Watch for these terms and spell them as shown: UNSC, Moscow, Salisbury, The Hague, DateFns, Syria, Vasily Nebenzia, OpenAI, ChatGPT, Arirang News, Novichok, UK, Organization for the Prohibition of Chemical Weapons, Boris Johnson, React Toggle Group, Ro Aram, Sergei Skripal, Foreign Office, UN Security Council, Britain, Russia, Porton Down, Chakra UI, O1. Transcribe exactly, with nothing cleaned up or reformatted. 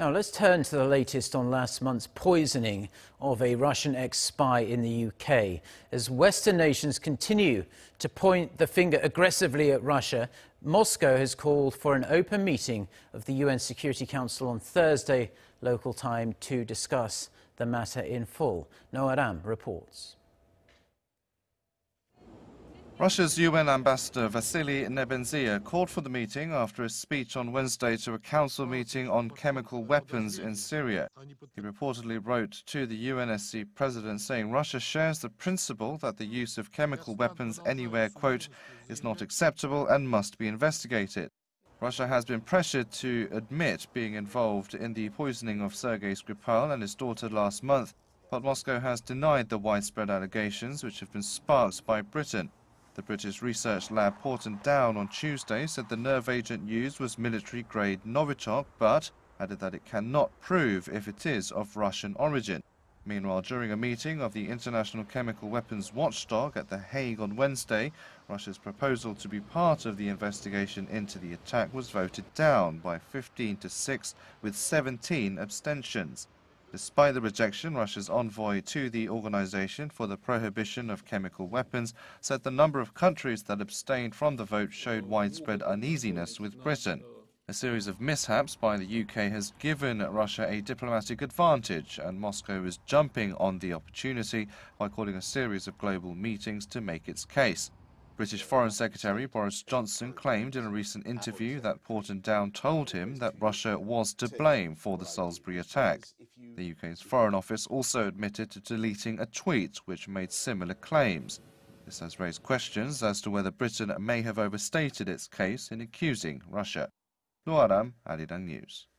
Now let's turn to the latest on last month's poisoning of a Russian ex-spy in the U K, as Western nations continue to point the finger aggressively at Russia. Moscow has called for an open meeting of the U N Security Council on Thursday local time to discuss the matter in full. Ro Aram reports. Russia's U N ambassador Vasily Nebenzia called for the meeting after a speech on Wednesday to a council meeting on chemical weapons in Syria. He reportedly wrote to the U N S C president saying Russia shares the principle that the use of chemical weapons anywhere, quote, is not acceptable and must be investigated. Russia has been pressured to admit being involved in the poisoning of Sergei Skripal and his daughter last month, but Moscow has denied the widespread allegations which have been sparked by Britain. The British research lab Porton Down on Tuesday said the nerve agent used was military-grade Novichok, but added that it cannot prove if it is of Russian origin. Meanwhile, during a meeting of the International Chemical Weapons Watchdog at The Hague on Wednesday, Russia's proposal to be part of the investigation into the attack was voted down by fifteen to six, with seventeen abstentions. Despite the rejection, Russia's envoy to the Organization for the Prohibition of Chemical Weapons said the number of countries that abstained from the vote showed widespread uneasiness with Britain. A series of mishaps by the U K has given Russia a diplomatic advantage, and Moscow is jumping on the opportunity by calling a series of global meetings to make its case. British Foreign Secretary Boris Johnson claimed in a recent interview that Porton Down told him that Russia was to blame for the Salisbury attack. The U K's Foreign Office also admitted to deleting a tweet which made similar claims. This has raised questions as to whether Britain may have overstated its case in accusing Russia. Ro Aram, Arirang News.